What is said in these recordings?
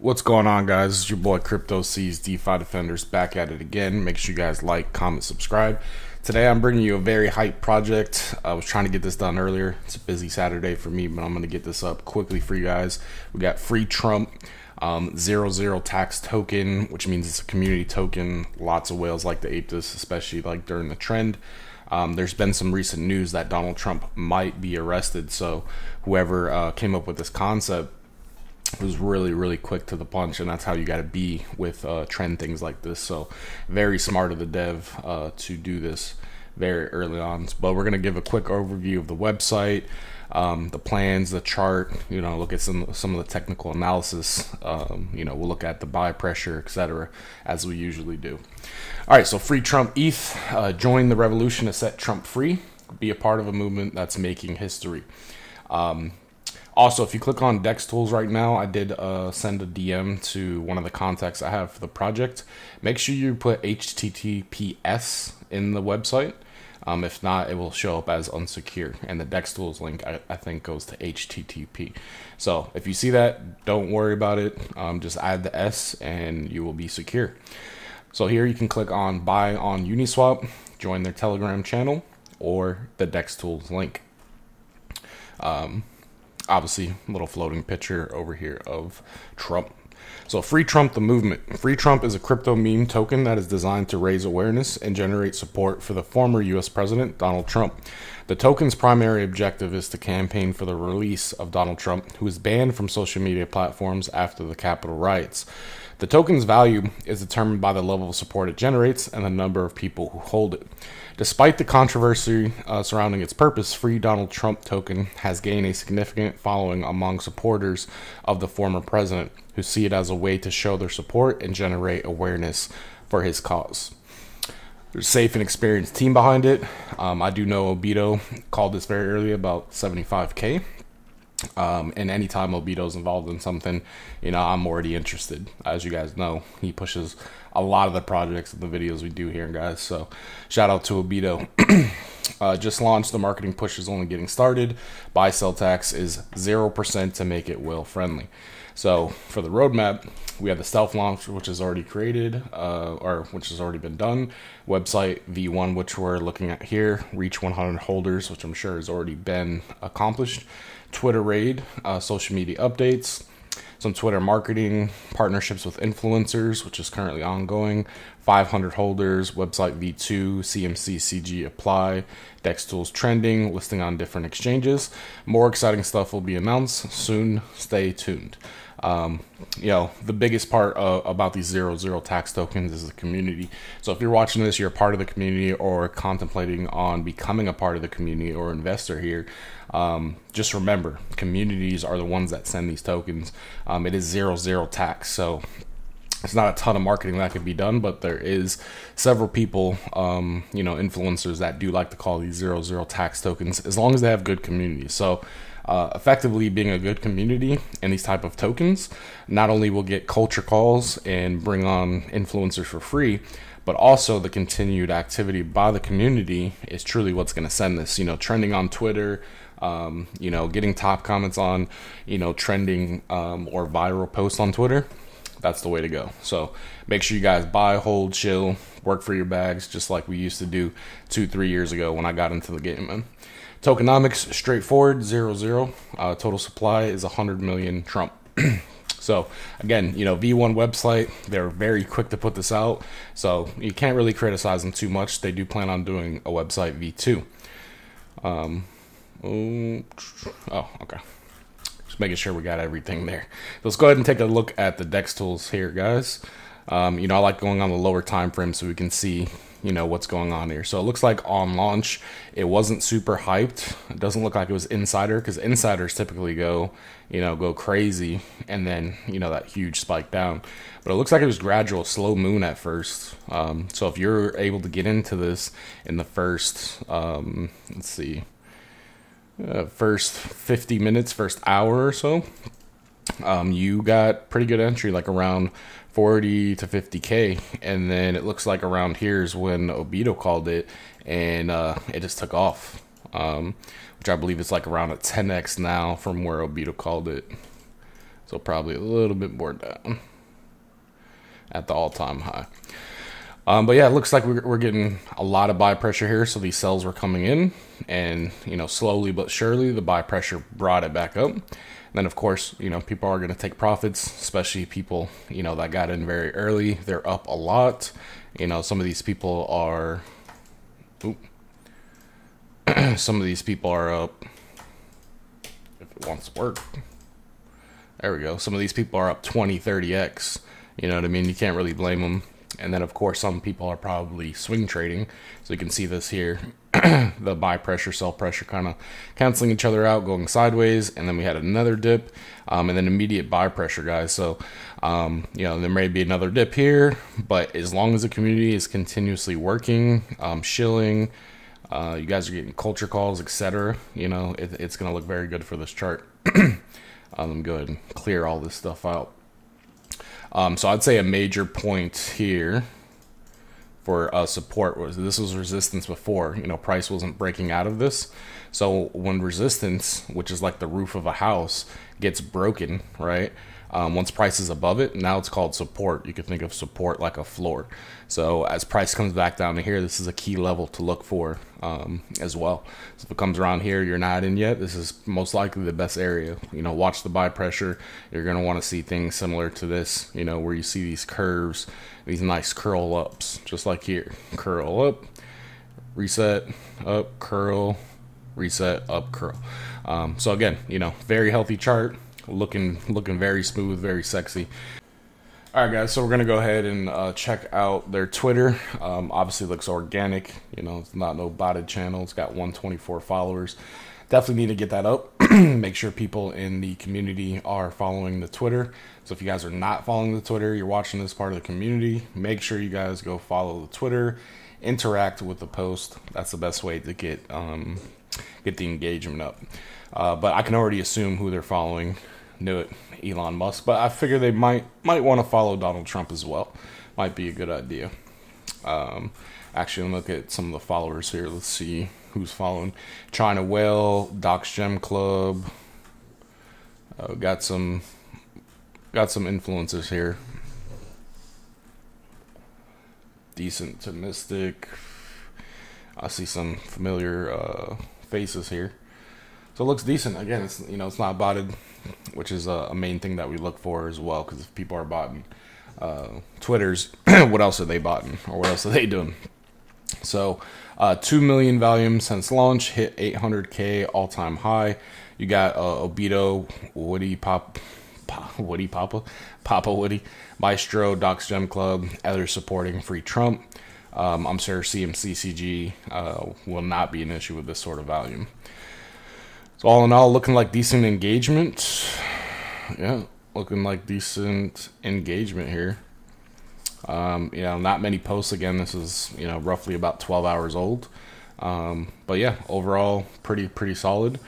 What's going on, guys? It's your boy Crypto C's Defi Defenders back at it again. Make sure you guys like, comment, subscribe. Today I'm bringing you a very hype project. I was trying to get this done earlier. It's a busy Saturday for me, but I'm going to get this up quickly for you guys. We got Free Trump, 00 tax token, which means it's a community token. Lots of whales like to ape this, especially like during the trend. There's been some recent news that Donald Trump might be arrested, so whoever came up with this concept was really quick to the punch, and that's how you got to be with trend things like this. So very smart of the dev to do this very early on. But we're going to give a quick overview of the website, the plans, the chart, you know, look at some of the technical analysis, you know, we'll look at the buy pressure, etc., as we usually do. All right, so Free Trump ETH, join the revolution to set Trump free, be a part of a movement that's making history. Also, if you click on DexTools right now, I did send a DM to one of the contacts I have for the project. Make sure you put HTTPS in the website. If not, it will show up as unsecure. And the DexTools link, I think, goes to HTTP. So if you see that, don't worry about it. Just add the S and you will be secure. So here you can click on Buy on Uniswap, join their Telegram channel, or the DexTools link. Obviously, a little floating picture over here of Trump. So Free Trump, the movement. Free Trump is a crypto meme token that is designed to raise awareness and generate support for the former U.S. President, Donald Trump. The token's primary objective is to campaign for the release of Donald Trump, who was banned from social media platforms after the Capitol riots. The token's value is determined by the level of support it generates and the number of people who hold it. Despite the controversy surrounding its purpose, Free Donald Trump token has gained a significant following among supporters of the former president, who see it as a way to show their support and generate awareness for his cause. There's a safe and experienced team behind it. I do know Obito called this very early, about 75K. And anytime Obito's involved in something, you know, I'm already interested. As you guys know, he pushes a lot of the projects and the videos we do here, guys. So shout out to Obito. Just launched. The marketing push is only getting started. Buy sell tax is 0% to make it whale friendly. So for the roadmap, we have the stealth launch, which is already created, which has already been done. Website V1, which we're looking at here. Reach 100 holders, which I'm sure has already been accomplished. Twitter raid, social media updates, some Twitter marketing, partnerships with influencers, which is currently ongoing, 500 holders, website V2, CMC, CG, apply, DexTools trending, listing on different exchanges. More exciting stuff will be announced soon. Stay tuned. You know, the biggest part about these 00 tax tokens is the community. So if you're watching this, you're a part of the community or contemplating on becoming a part of the community or investor here, just remember, communities are the ones that send these tokens. It is 00 tax, so it's not a ton of marketing that could be done, but there is several people, you know, influencers that do like to call these 00 tax tokens, as long as they have good communities. So effectively being a good community and these type of tokens, not only will get culture calls and bring on influencers for free, but also the continued activity by the community is truly what's going to send this, you know, trending on Twitter, you know, getting top comments on, you know, trending or viral posts on Twitter. That's the way to go. So make sure you guys buy, hold, chill, work for your bags, just like we used to do 2-3 years ago when I got into the game, man. Tokenomics, straightforward, 00. Total supply is 100 million Trump. So again, you know, V1 website, they're very quick to put this out, so you can't really criticize them too much. They do plan on doing a website V2. Oh, okay. Just making sure we got everything there. Let's go ahead and take a look at the DexTools here, guys. You know, I like going on the lower time frame so we can see, you know, what's going on here. So it looks like on launch, it wasn't super hyped. It doesn't look like it was insider, because insiders typically go, you know, go crazy, and then, you know, that huge spike down. But it looks like it was gradual, slow moon at first. So if you're able to get into this in the first, let's see, first 50 minutes, first hour or so, you got pretty good entry, like around 40 to 50K. And then it looks like around here is when Obito called it, and it just took off, which I believe is like around a 10x now from where Obito called it. So probably a little bit more down at the all-time high. But yeah, it looks like we're getting a lot of buy pressure here. So these sells were coming in, and you know, slowly but surely the buy pressure brought it back up. And then of course, you know, people are going to take profits, especially people, you know, that got in very early. They're up a lot. You know, some of these people are, some of these people are up. If it wants to work, there we go. Some of these people are up 20, 30x. You know what I mean? You can't really blame them. And then, of course, some people are probably swing trading. So you can see this here, the buy pressure, sell pressure kind of canceling each other out, going sideways. And then we had another dip, and then immediate buy pressure, guys. So, you know, there may be another dip here, but as long as the community is continuously working, shilling, you guys are getting culture calls, etc. You know, it's going to look very good for this chart. Go ahead and clear all this stuff out. So I'd say a major point here for support was this was resistance before. You know, price wasn't breaking out of this. So when resistance, which is like the roof of a house, gets broken, right? Once price is above it, now it's called support. You can think of support like a floor. So as price comes back down to here, this is a key level to look for as well. So if it comes around here, you're not in yet. This is most likely the best area. You know, watch the buy pressure. You're going to want to see things similar to this, you know, where you see these curves, these nice curl ups, just like here. Curl up, reset, up, curl, reset, up, curl. So again, you know, very healthy chart. Looking very smooth, very sexy. All right, guys, so we're gonna go ahead and check out their Twitter. Obviously looks organic, you know, it's not no botted channel. It's got 124 followers. Definitely need to get that up. Make sure people in the community are following the Twitter. So if you guys are not following the Twitter, you're watching this part of the community, make sure you guys go follow the Twitter, interact with the post. That's the best way to get the engagement up. But I can already assume who they're following. Knew it, Elon Musk, but I figure they might want to follow Donald Trump as well. Might be a good idea. Actually, look at some of the followers here. Let's see who's following. China Whale, Doc's Gem Club. Got some influencers here. Decent to Mystic. I see some familiar faces here. So it looks decent. Again, it's, you know, it's not botted, which is a main thing that we look for as well, because if people are botting Twitters, what else are they botting, or what else are they doing? So 2 million volume since launch, hit 800K all-time high. You got Obito, Woody Papa, Papa Woody, Maestro, Doc's Gem Club, others supporting Free Trump. I'm sure CMC, CG will not be an issue with this sort of volume. So all in all, looking like decent engagement. Yeah, looking like decent engagement here. You know, not many posts. Again, this is, you know, roughly about 12 hours old. But yeah, overall, pretty solid.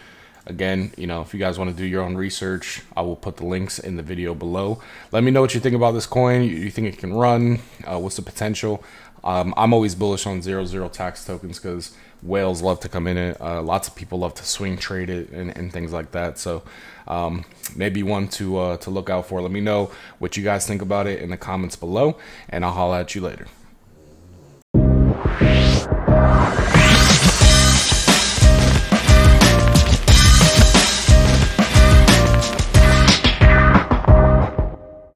Again, you know, if you guys want to do your own research, I will put the links in the video below. Let me know what you think about this coin. You think it can run? What's the potential? I'm always bullish on 0/0 tax tokens because whales love to come in it. Lots of people love to swing trade it and things like that. So maybe one to look out for. Let me know what you guys think about it in the comments below, and I'll holla at you later.